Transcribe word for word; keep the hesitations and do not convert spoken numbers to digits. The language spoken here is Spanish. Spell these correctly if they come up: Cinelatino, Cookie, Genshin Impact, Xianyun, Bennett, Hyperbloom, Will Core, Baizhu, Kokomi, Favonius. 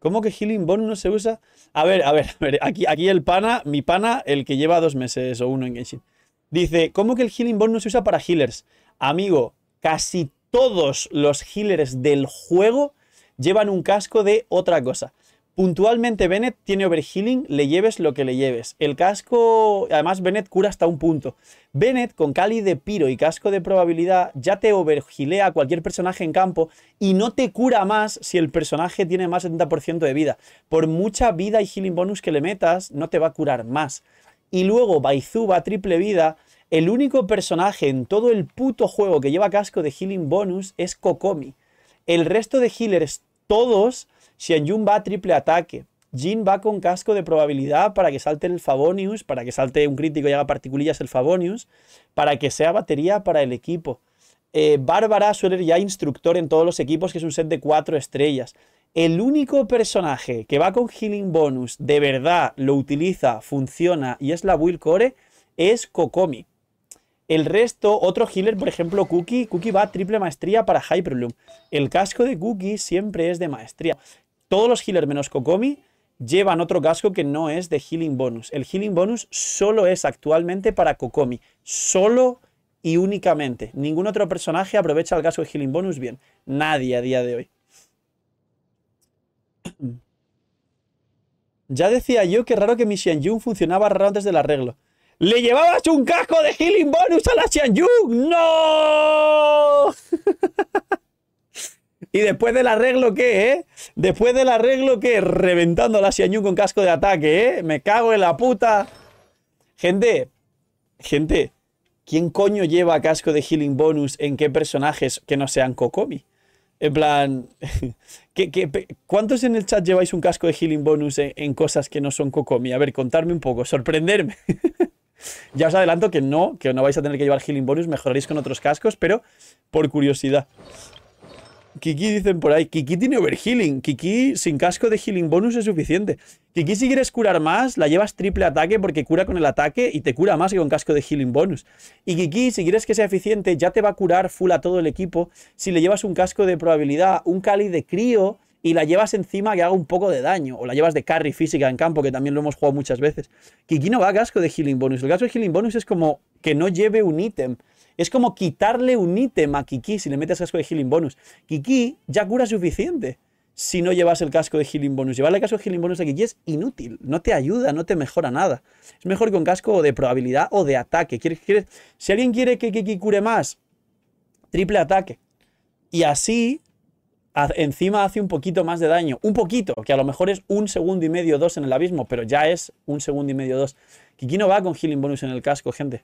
¿Cómo que Healing Bone no se usa? A ver, a ver, a ver. Aquí, aquí el pana, mi pana, el que lleva dos meses o uno en Genshin. Dice, ¿cómo que el Healing Bone no se usa para healers? Amigo, casi todos los healers del juego llevan un casco de otra cosa. Puntualmente Bennett tiene overhealing, le lleves lo que le lleves. El casco, además Bennett cura hasta un punto. Bennett con Cali de Piro y casco de probabilidad ya te overhealea a cualquier personaje en campo y no te cura más si el personaje tiene más del setenta por ciento de vida. Por mucha vida y healing bonus que le metas, no te va a curar más. Y luego Baizhu va a triple vida. El único personaje en todo el puto juego que lleva casco de healing bonus es Kokomi. El resto de healers, todos... Xianyun va a triple ataque, Jin va con casco de probabilidad para que salte el Favonius, para que salte un crítico y haga particulillas el Favonius, para que sea batería para el equipo. Eh, Bárbara suele ser ya instructor en todos los equipos, que es un set de cuatro estrellas. El único personaje que va con healing bonus, de verdad, lo utiliza, funciona y es la Will Core, es Kokomi. El resto, otro healer, por ejemplo, Cookie, Cookie va a triple maestría para Hyperbloom. El casco de Cookie siempre es de maestría. Todos los healers menos Kokomi llevan otro casco que no es de healing bonus. El healing bonus solo es actualmente para Kokomi. Solo y únicamente. Ningún otro personaje aprovecha el casco de healing bonus bien. Nadie a día de hoy. Ya decía yo que raro que mi Xianyun funcionaba raro antes del arreglo. ¡Le llevabas un casco de healing bonus a la Xianyun! ¡No! Y después del arreglo, ¿qué, eh? Después del arreglo, ¿qué? Reventando a la Xianyun con casco de ataque, ¿eh? Me cago en la puta. Gente, gente, ¿quién coño lleva casco de healing bonus en qué personajes que no sean Kokomi? En plan, ¿qué, qué, ¿cuántos en el chat lleváis un casco de healing bonus en, en cosas que no son Kokomi? A ver, contadme un poco, sorprenderme. Ya os adelanto que no, que no vais a tener que llevar healing bonus, mejoraréis con otros cascos, pero por curiosidad. Kiki dicen por ahí, Kiki tiene overhealing. Kiki sin casco de healing bonus es suficiente. Kiki, si quieres curar más, la llevas triple ataque porque cura con el ataque y te cura más que con casco de healing bonus. Y Kiki, si quieres que sea eficiente, ya te va a curar full a todo el equipo si le llevas un casco de probabilidad, un Cali de crío y la llevas encima que haga un poco de daño. O la llevas de carry física en campo, que también lo hemos jugado muchas veces. Kiki no va a casco de healing bonus. El casco de healing bonus es como que no lleve un ítem. Es como quitarle un ítem a Kiki si le metes casco de healing bonus. Kiki ya cura suficiente si no llevas el casco de healing bonus. Llevarle el casco de healing bonus a Kiki es inútil. No te ayuda, no te mejora nada. Es mejor con casco de probabilidad o de ataque. ¿Quieres, quieres? Si alguien quiere que Kiki cure más, triple ataque. Y así, encima hace un poquito más de daño. Un poquito, que a lo mejor es un segundo y medio, dos en el abismo, pero ya es un segundo y medio, dos. Kiki no va con healing bonus en el casco, gente.